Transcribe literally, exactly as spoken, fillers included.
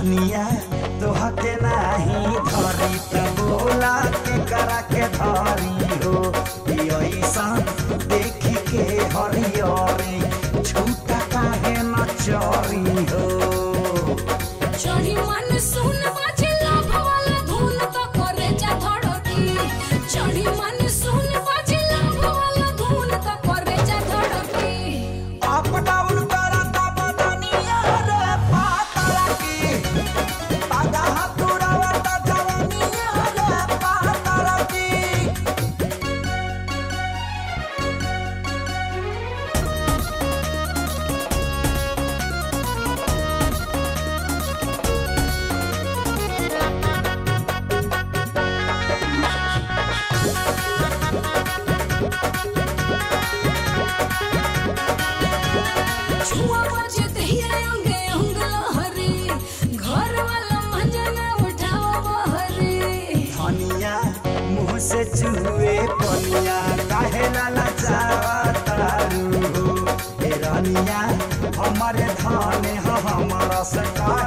धनिया तोह के नहीं धरी तो बोला के करा के धरी हो ऐसा देख के हरियरी झूठा काहे न चोरी हो चोरी मन सुन बाजे लाभ वाला धुन तो करे जा थोड़ो की चोरी मन सुन बाजे लाभ वाला धुन तो करे जा थोड़ो की आप डाउन करा ता बदनिया रे पातला की पादा हतुरा वता जवानिया रे पातला की से चुए पनिया काहे लाला चावतारू हो रानिया हमारे धाने हमारा सका।